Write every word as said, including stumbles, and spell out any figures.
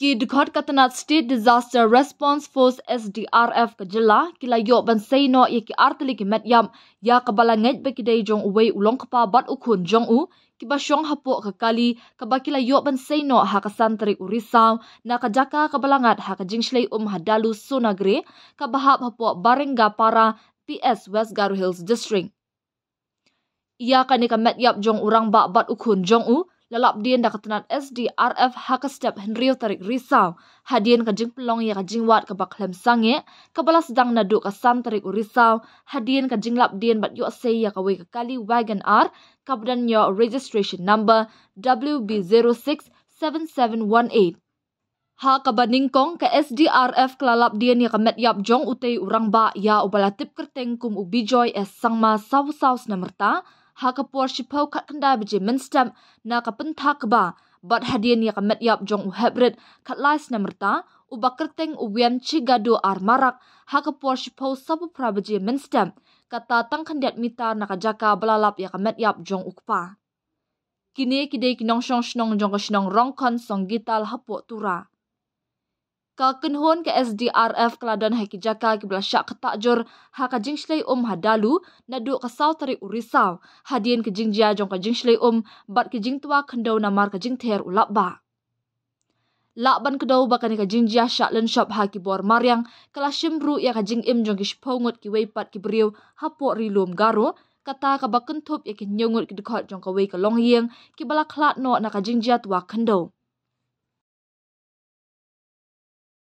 कि दुखद कतनाथ state disaster response force S D R F के जिला किला यो बंसई नो ये कि आर्तली कि मेट याम या कबला ngej बे कि दे जोंग उवे उलोंग कपा बट उखुन जोंग उ कि बा शोंग हपो ककाली कबा किला यो बंसई नो हा का संतरी उरिसाव ना का जाका कबलांगात हा का जिंगशले उम हदालु सोनाग्रे कबा हपो बारेंगा पारा P S West Garo Hills district ia kanika met yap jong urang ba bat ukun jong u lalap dien da katanat S D R F haka step henriu tarik risau hadien kajing pelong ya kajing wat ka baklem sange kabala sedang nadu ka san tarik urisau hadien kajing lap dien bat yo sei ya kawe ka kali wagon r kabdan yo registration number W B zero six seven seven one eight ha kabaningkong ke S D R F kelalap dia ni kamet yap jong utei urang ba ya ubalatip kerteng kum ubijoy es sangma saus-saus namerta ha kapor shipau kat kenda biji menstem na kapentak ba bat hadian ya kamet yap jong uhebret kat lais namerta uba kerteng ubiam cigado armarak ha kapor shipau sabu prabaji menstem kata tangkandiat mita nakajaka belalap ya kamet yap jong ukpa kini kidei kinong shong shnong jong shnong rongkon song gital hapo tura kakenhon ke S D R F keladan haki jaka ki bla syak ketakjur ha ka jingshlei um hadalu nadu ka saw tari urisau hadien ke jingjia jong ka jingshlei um bat ke jingtua khandau namar ka jingther ulabba lakban kedau bakani ka jingjia shaklen shop ha ki bor maryang kala shimru ya ka jingim jong ki shpongot ki weipat ki briu hapo rilum garo kata ka bakentup ya ki nyongot ki dekhot jong ka wei ka longyeng ki bala khlat no na ka jingjia tua khandau